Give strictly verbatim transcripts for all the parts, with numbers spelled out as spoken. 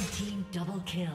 Red team double kill.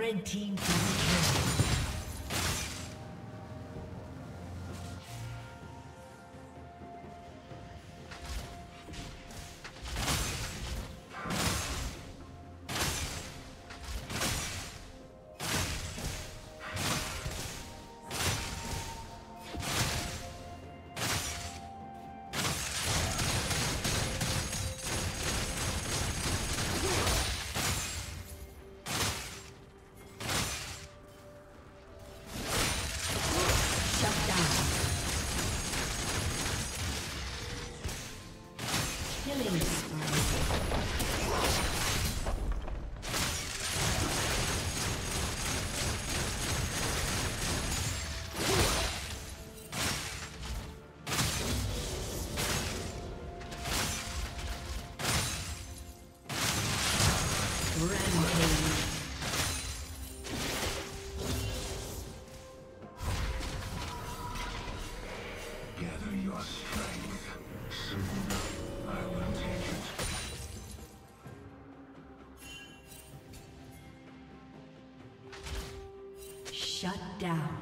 Red team double shut down.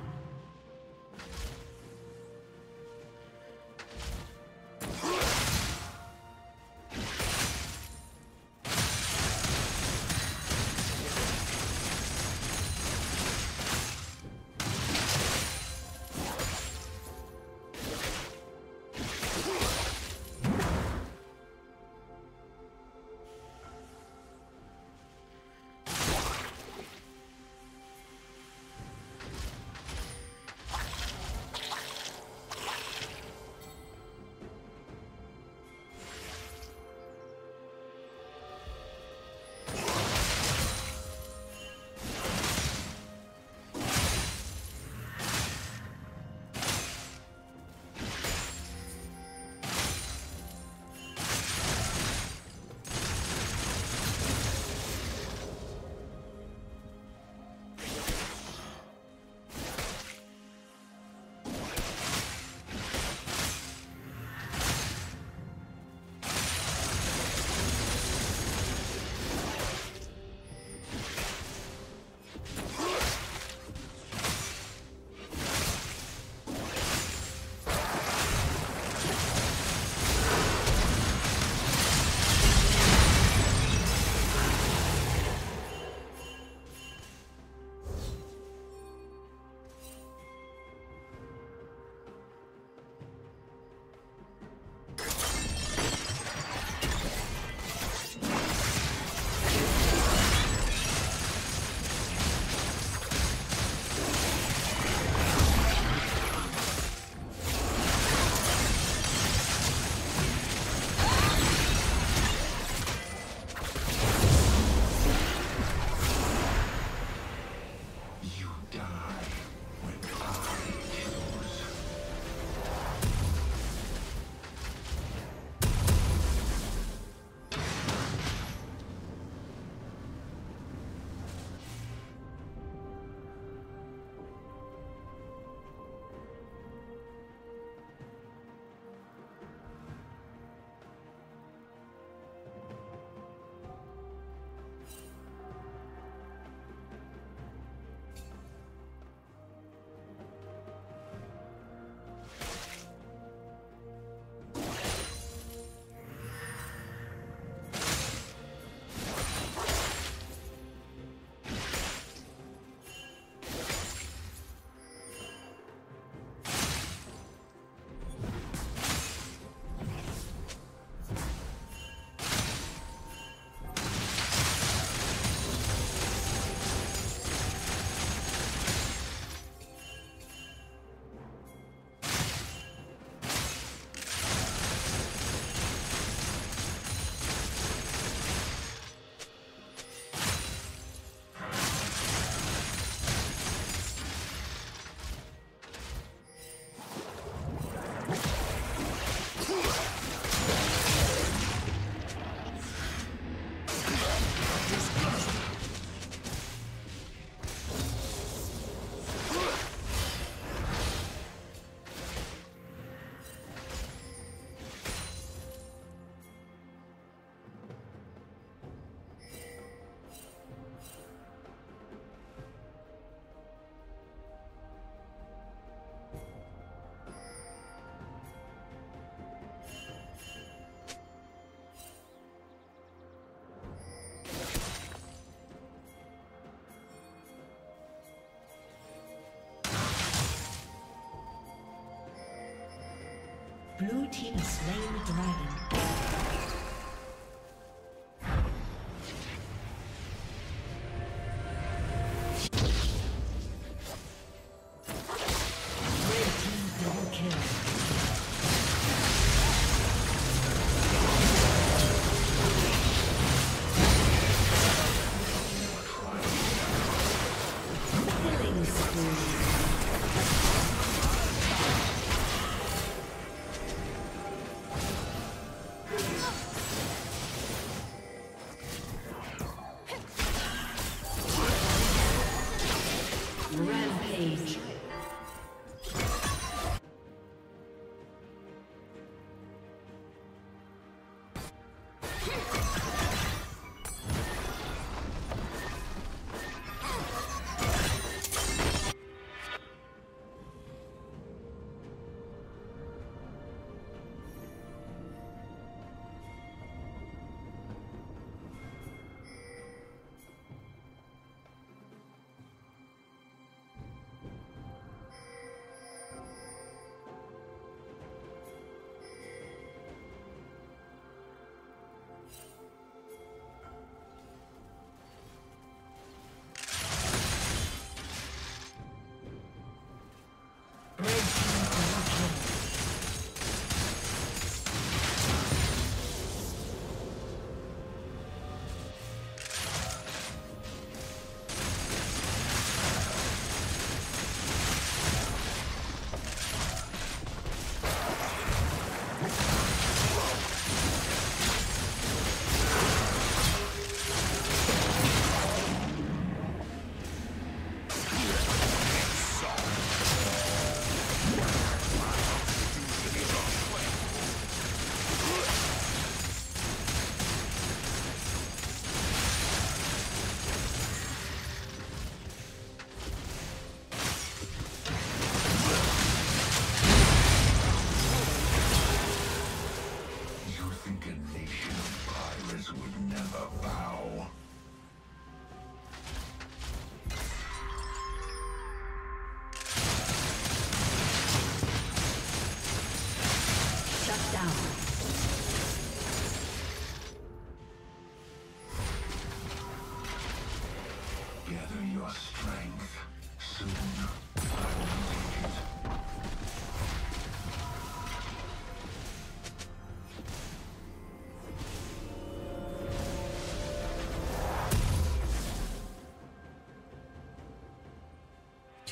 Blue team has slain the dragon.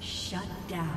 Shut down.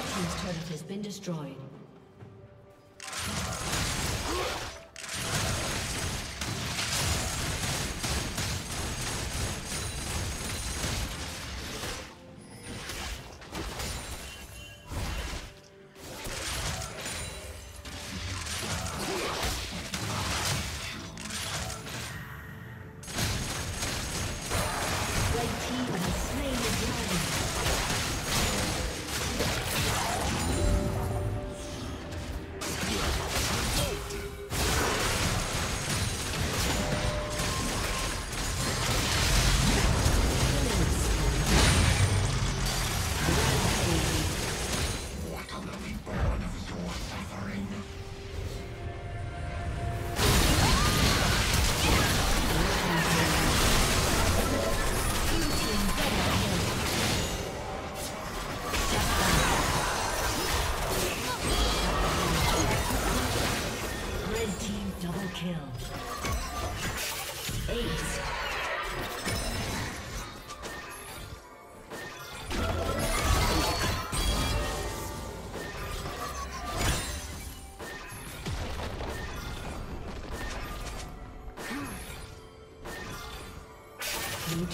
Red Team's turret has been destroyed. Blue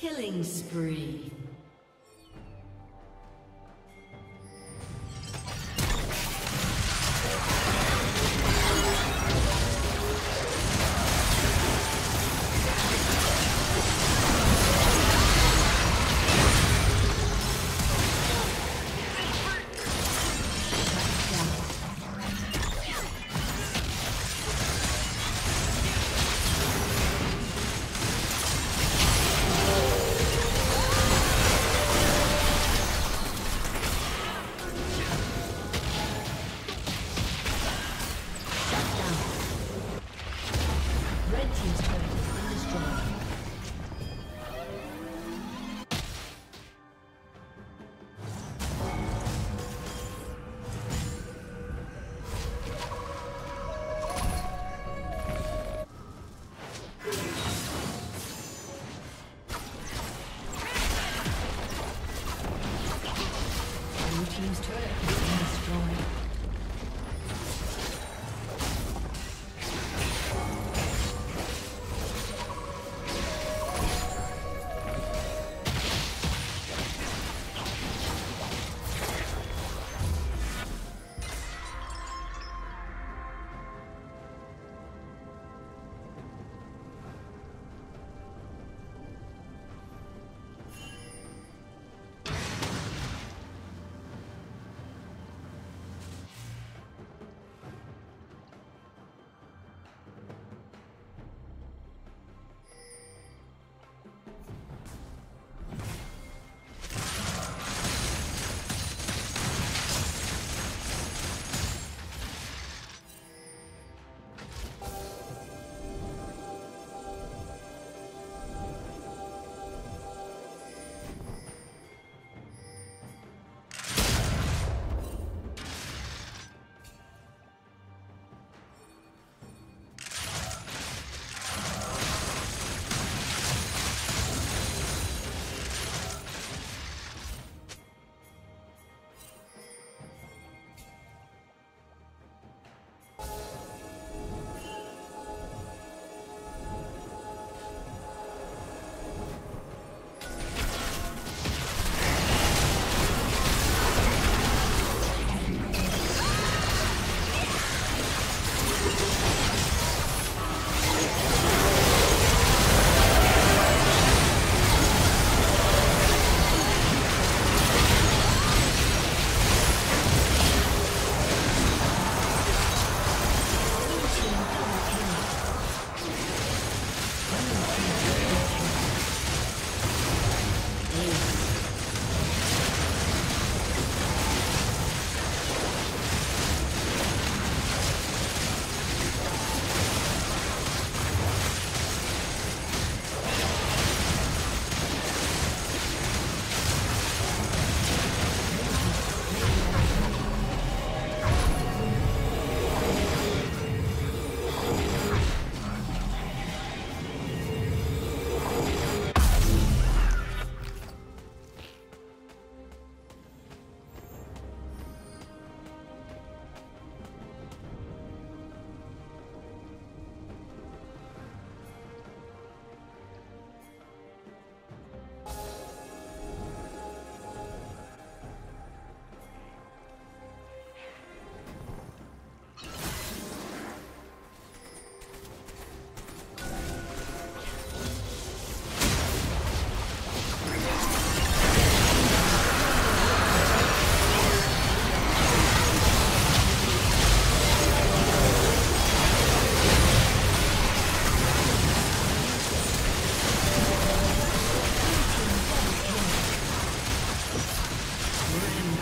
Killing spree.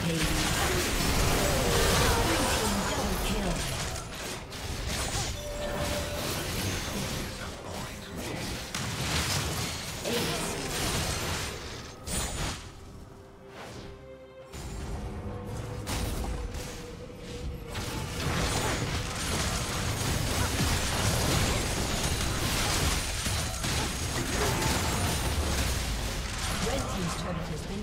Team's turret has been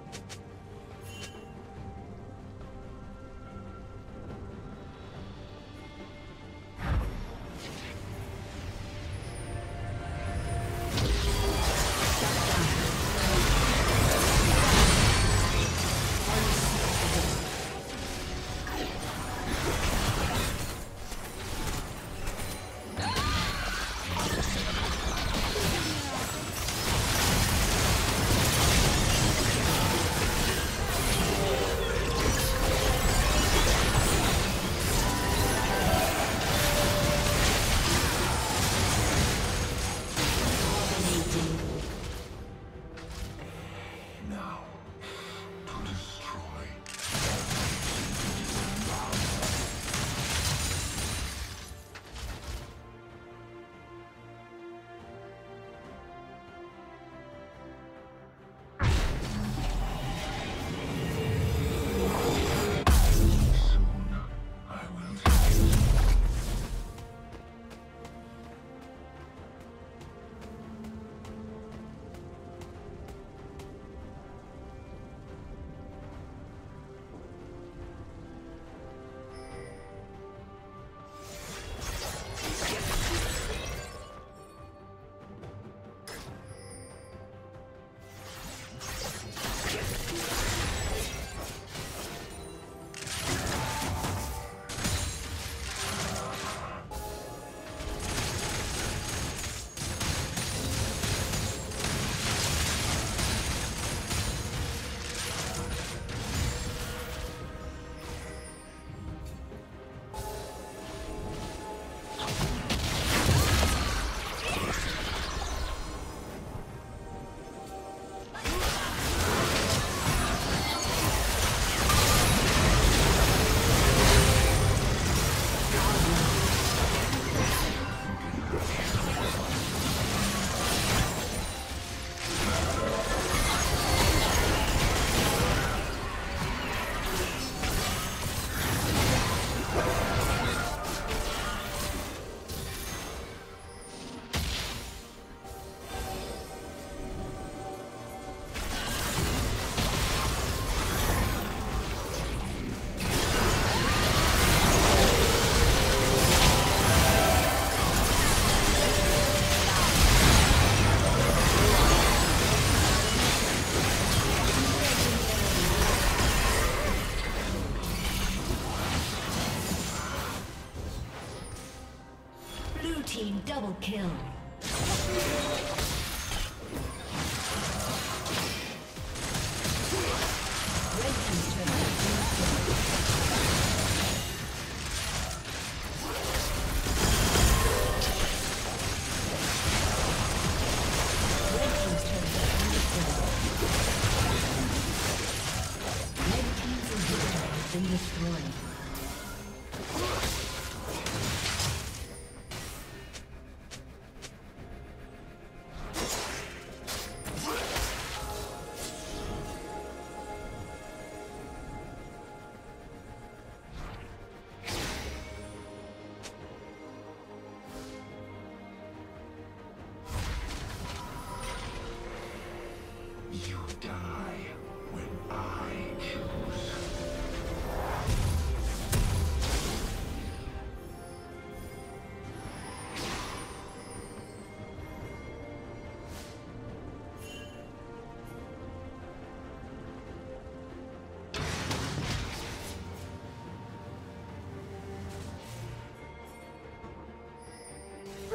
Double kill.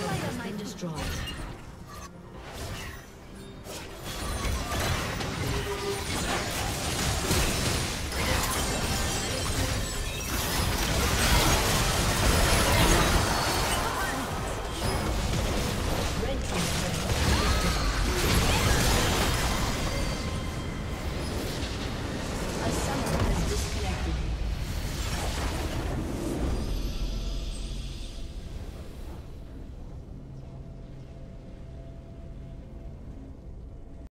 Player mine destroyed.